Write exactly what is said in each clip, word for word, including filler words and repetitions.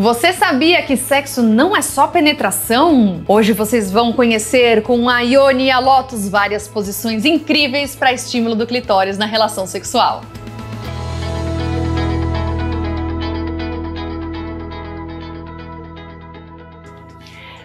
Você sabia que sexo não é só penetração? Hoje vocês vão conhecer com a Ione e a Lotus várias posições incríveis para estímulo do clitóris na relação sexual.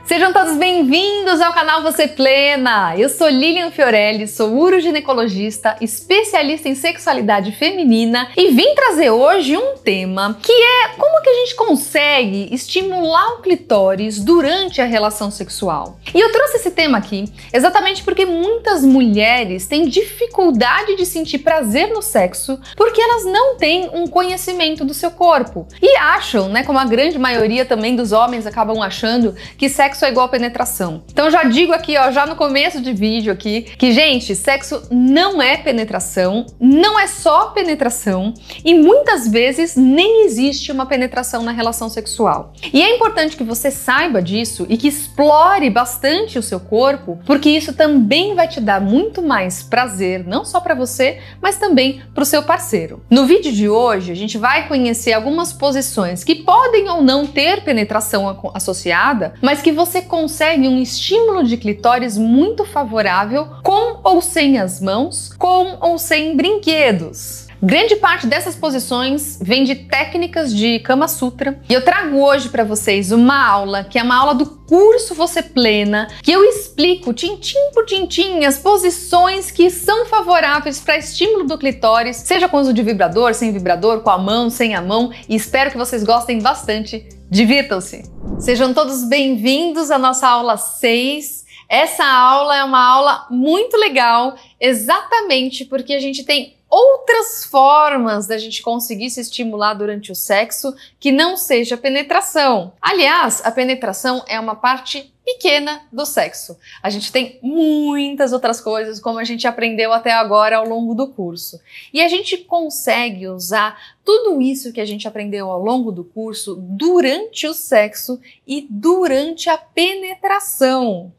Sejam todos bem-vindos ao canal Você Plena! Eu sou Lilian Fiorelli, sou uroginecologista, especialista em sexualidade feminina e vim trazer hoje um tema que é como que a gente consegue estimular o clitóris durante a relação sexual. E eu trouxe esse tema aqui exatamente porque muitas mulheres têm dificuldade de sentir prazer no sexo porque elas não têm um conhecimento do seu corpo e acham, né, como a grande maioria também dos homens acabam achando, que sexo Sexo é igual a penetração. Então já digo aqui, ó, já no começo de vídeo aqui, que gente, sexo não é penetração, não é só penetração e muitas vezes nem existe uma penetração na relação sexual. E é importante que você saiba disso e que explore bastante o seu corpo, porque isso também vai te dar muito mais prazer, não só para você, mas também para o seu parceiro. No vídeo de hoje, a gente vai conhecer algumas posições que podem ou não ter penetração associada, mas que você você consegue um estímulo de clitóris muito favorável com ou sem as mãos, com ou sem brinquedos. Grande parte dessas posições vem de técnicas de Kama Sutra e eu trago hoje para vocês uma aula que é uma aula do curso Você Plena, que eu explico tintim por tintim as posições que são favoráveis para estímulo do clitóris, seja com uso de vibrador, sem vibrador, com a mão, sem a mão, e espero que vocês gostem bastante. Divirtam-se! Sejam todos bem-vindos à nossa aula seis. Essa aula é uma aula muito legal, exatamente porque a gente tem outras formas da gente conseguir se estimular durante o sexo que não seja penetração. Aliás, a penetração é uma parte pequena do sexo. A gente tem muitas outras coisas, como a gente aprendeu até agora ao longo do curso. E a gente consegue usar tudo isso que a gente aprendeu ao longo do curso durante o sexo e durante a penetração.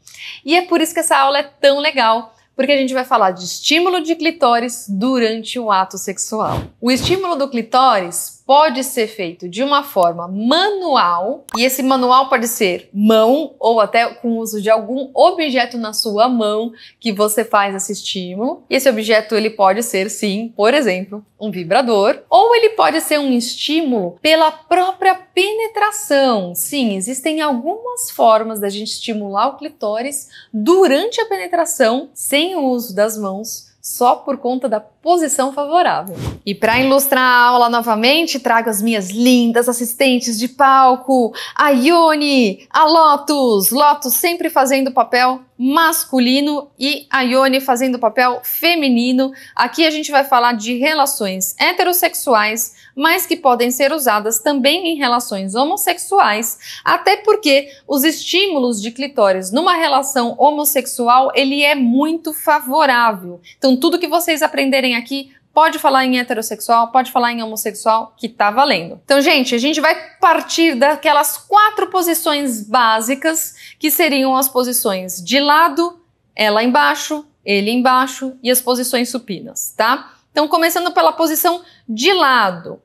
E é por isso que essa aula é tão legal, porque a gente vai falar de estímulo de clitóris durante o ato sexual. O estímulo do clitóris pode ser feito de uma forma manual, e esse manual pode ser mão ou até com o uso de algum objeto na sua mão que você faz esse estímulo. E esse objeto ele pode ser, sim, por exemplo, um vibrador, ou ele pode ser um estímulo pela própria penetração. Sim, existem algumas formas da gente estimular o clitóris durante a penetração sem o uso das mãos, só por conta da posição favorável. E para ilustrar a aula novamente, trago as minhas lindas assistentes de palco, a Ione, a Lotus. Lotus sempre fazendo papel masculino e a Ione fazendo papel feminino. Aqui a gente vai falar de relações heterossexuais, mas que podem ser usadas também em relações homossexuais, até porque os estímulos de clitóris numa relação homossexual, ele é muito favorável. Então tudo que vocês aprenderem aqui, pode falar em heterossexual, pode falar em homossexual, que tá valendo. Então, gente, a gente vai partir daquelas quatro posições básicas, que seriam as posições de lado, ela embaixo, ele embaixo e as posições supinas, tá? Então, começando pela posição de lado.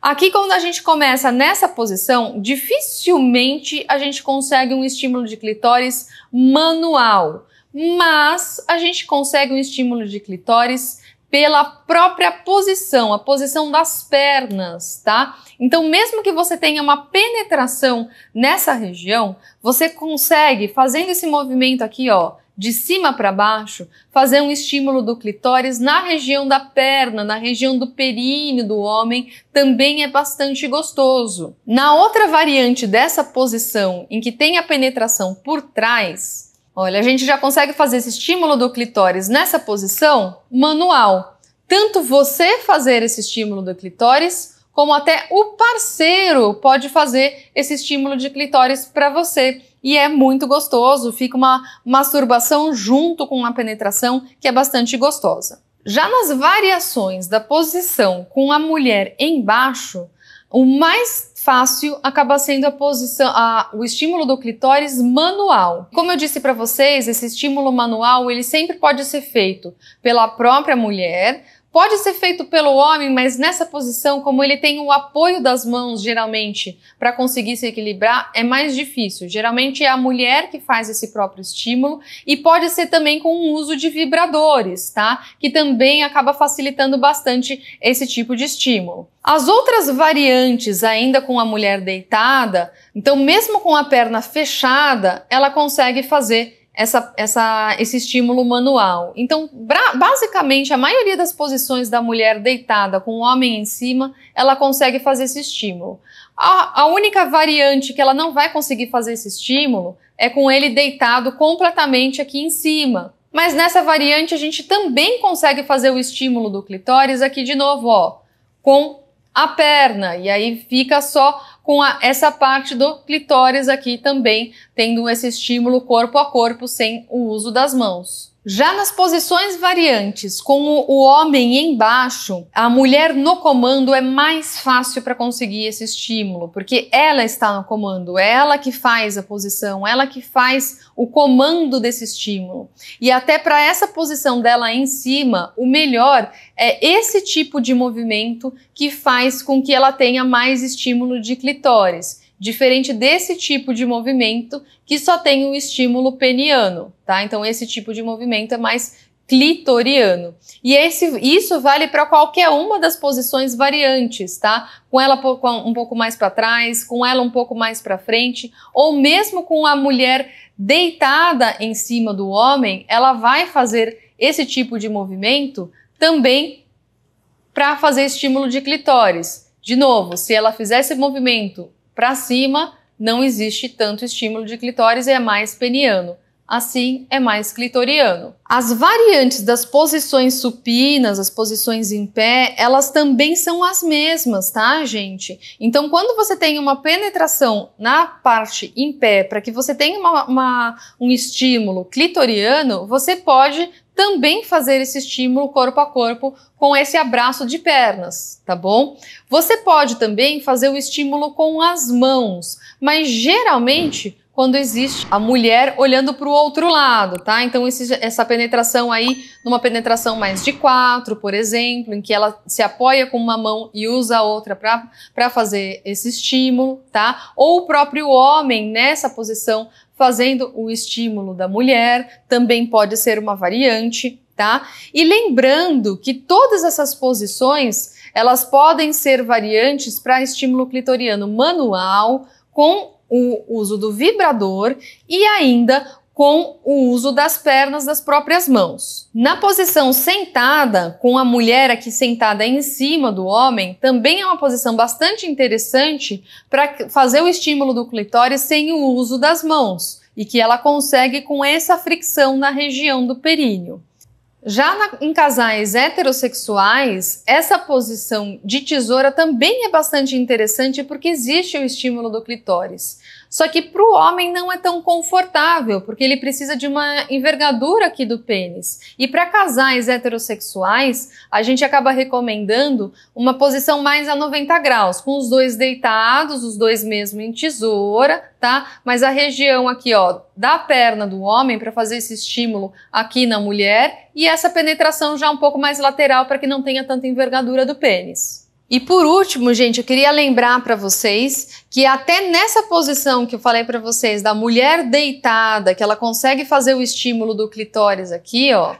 Aqui, quando a gente começa nessa posição, dificilmente a gente consegue um estímulo de clitóris manual, mas a gente consegue um estímulo de clitóris pela própria posição, a posição das pernas, tá? Então, mesmo que você tenha uma penetração nessa região, você consegue, fazendo esse movimento aqui, ó, de cima para baixo, fazer um estímulo do clitóris na região da perna, na região do períneo do homem, também é bastante gostoso. Na outra variante dessa posição, em que tem a penetração por trás, olha, a gente já consegue fazer esse estímulo do clitóris nessa posição manual. Tanto você fazer esse estímulo do clitóris, como até o parceiro pode fazer esse estímulo de clitóris para você. E é muito gostoso, fica uma masturbação junto com a penetração que é bastante gostosa. Já nas variações da posição com a mulher embaixo, o mais fácil acaba sendo a posição, a, o estímulo do clitóris manual. Como eu disse para vocês, esse estímulo manual ele sempre pode ser feito pela própria mulher, Pode ser feito pelo homem, mas nessa posição, como ele tem o apoio das mãos, geralmente, para conseguir se equilibrar, é mais difícil. Geralmente é a mulher que faz esse próprio estímulo e pode ser também com o uso de vibradores, tá? Que também acaba facilitando bastante esse tipo de estímulo. As outras variantes, ainda com a mulher deitada, então mesmo com a perna fechada, ela consegue fazer Essa, essa, esse estímulo manual. Então, basicamente, a maioria das posições da mulher deitada com o homem em cima, ela consegue fazer esse estímulo. A, a única variante que ela não vai conseguir fazer esse estímulo é com ele deitado completamente aqui em cima. Mas nessa variante, a gente também consegue fazer o estímulo do clitóris aqui de novo, ó, com a perna. E aí fica só com a, essa parte do clitóris aqui também, tendo esse estímulo corpo a corpo sem o uso das mãos. Já nas posições variantes, com o, o homem embaixo, a mulher no comando é mais fácil para conseguir esse estímulo, porque ela está no comando, é ela que faz a posição, ela que faz o comando desse estímulo. E até para essa posição dela em cima, o melhor é esse tipo de movimento que faz com que ela tenha mais estímulo de clitóris. Diferente desse tipo de movimento que só tem o estímulo peniano, tá? Então esse tipo de movimento é mais clitoriano. E esse, isso vale para qualquer uma das posições variantes, tá? Com ela um pouco mais para trás, com ela um pouco mais para frente, ou mesmo com a mulher deitada em cima do homem, ela vai fazer esse tipo de movimento também para fazer estímulo de clitóris. De novo, se ela fizer esse movimento para cima, não existe tanto estímulo de clitóris, é mais peniano. Assim, é mais clitoriano. As variantes das posições supinas, as posições em pé, elas também são as mesmas, tá, gente? Então, quando você tem uma penetração na parte em pé, para que você tenha uma, uma, um estímulo clitoriano, você pode também fazer esse estímulo corpo a corpo com esse abraço de pernas, tá bom? Você pode também fazer o estímulo com as mãos, mas geralmente quando existe a mulher olhando para o outro lado, tá? Então esse, essa penetração aí, numa penetração mais de quatro, por exemplo, em que ela se apoia com uma mão e usa a outra para fazer esse estímulo, tá? Ou o próprio homem nessa posição fazendo o estímulo da mulher, também pode ser uma variante, tá? E lembrando que todas essas posições, elas podem ser variantes para estímulo clitoriano manual, com o uso do vibrador e ainda com o uso das pernas das próprias mãos. Na posição sentada, com a mulher aqui sentada em cima do homem, também é uma posição bastante interessante para fazer o estímulo do clitóris sem o uso das mãos e que ela consegue com essa fricção na região do períneo. Já na, em casais heterossexuais, essa posição de tesoura também é bastante interessante porque existe o estímulo do clitóris. Só que para o homem não é tão confortável, porque ele precisa de uma envergadura aqui do pênis. E para casais heterossexuais, a gente acaba recomendando uma posição mais a noventa graus, com os dois deitados, os dois mesmo em tesoura, tá? Mas a região aqui, ó, da perna do homem para fazer esse estímulo aqui na mulher e essa penetração já um pouco mais lateral para que não tenha tanta envergadura do pênis. E por último, gente, eu queria lembrar para vocês que até nessa posição que eu falei para vocês da mulher deitada, que ela consegue fazer o estímulo do clitóris aqui, ó,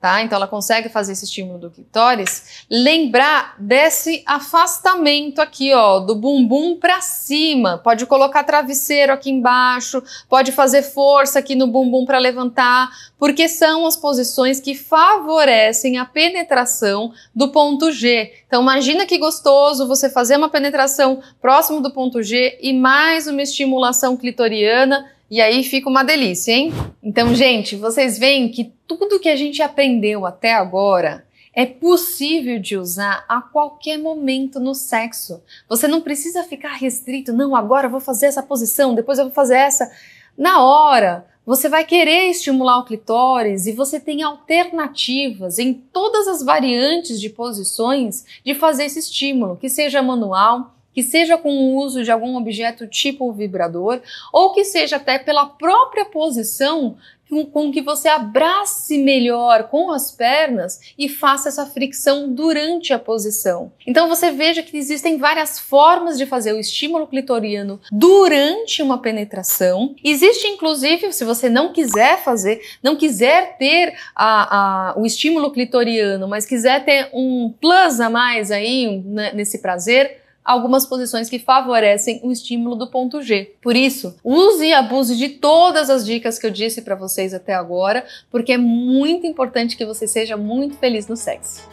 tá? Então ela consegue fazer esse estímulo do clitóris, lembrar desse afastamento aqui, ó, do bumbum para cima. Pode colocar travesseiro aqui embaixo, pode fazer força aqui no bumbum para levantar, porque são as posições que favorecem a penetração do ponto G. Então imagina que gostoso você fazer uma penetração próximo do ponto G e mais uma estimulação clitoriana, e aí fica uma delícia, hein? Então, gente, vocês veem que tudo que a gente aprendeu até agora é possível de usar a qualquer momento no sexo. Você não precisa ficar restrito, não, agora eu vou fazer essa posição, depois eu vou fazer essa. Na hora, você vai querer estimular o clitóris e você tem alternativas em todas as variantes de posições de fazer esse estímulo, que seja manual, que seja com o uso de algum objeto tipo vibrador, ou que seja até pela própria posição com que você abrace melhor com as pernas e faça essa fricção durante a posição. Então você veja que existem várias formas de fazer o estímulo clitoriano durante uma penetração. Existe inclusive, se você não quiser fazer, não quiser ter a, a, o estímulo clitoriano, mas quiser ter um plus a mais aí nesse prazer, algumas posições que favorecem o estímulo do ponto G. Por isso, use e abuse de todas as dicas que eu disse para vocês até agora, porque é muito importante que você seja muito feliz no sexo.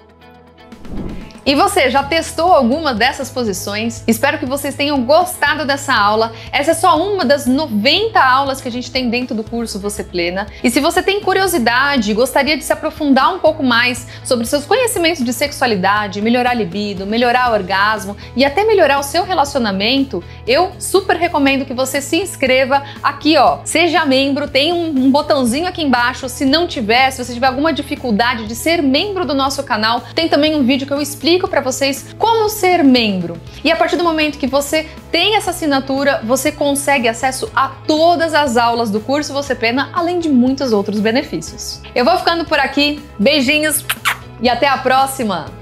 E você, já testou alguma dessas posições? Espero que vocês tenham gostado dessa aula. Essa é só uma das noventa aulas que a gente tem dentro do curso Você Plena. E se você tem curiosidade e gostaria de se aprofundar um pouco mais sobre seus conhecimentos de sexualidade, melhorar a libido, melhorar o orgasmo e até melhorar o seu relacionamento, eu super recomendo que você se inscreva aqui, ó. Seja membro, tem um botãozinho aqui embaixo. Se não tiver, se você tiver alguma dificuldade de ser membro do nosso canal, tem também um vídeo que eu explico Explico para vocês como ser membro. E a partir do momento que você tem essa assinatura, você consegue acesso a todas as aulas do curso Você Plena, além de muitos outros benefícios. Eu vou ficando por aqui, beijinhos e até a próxima!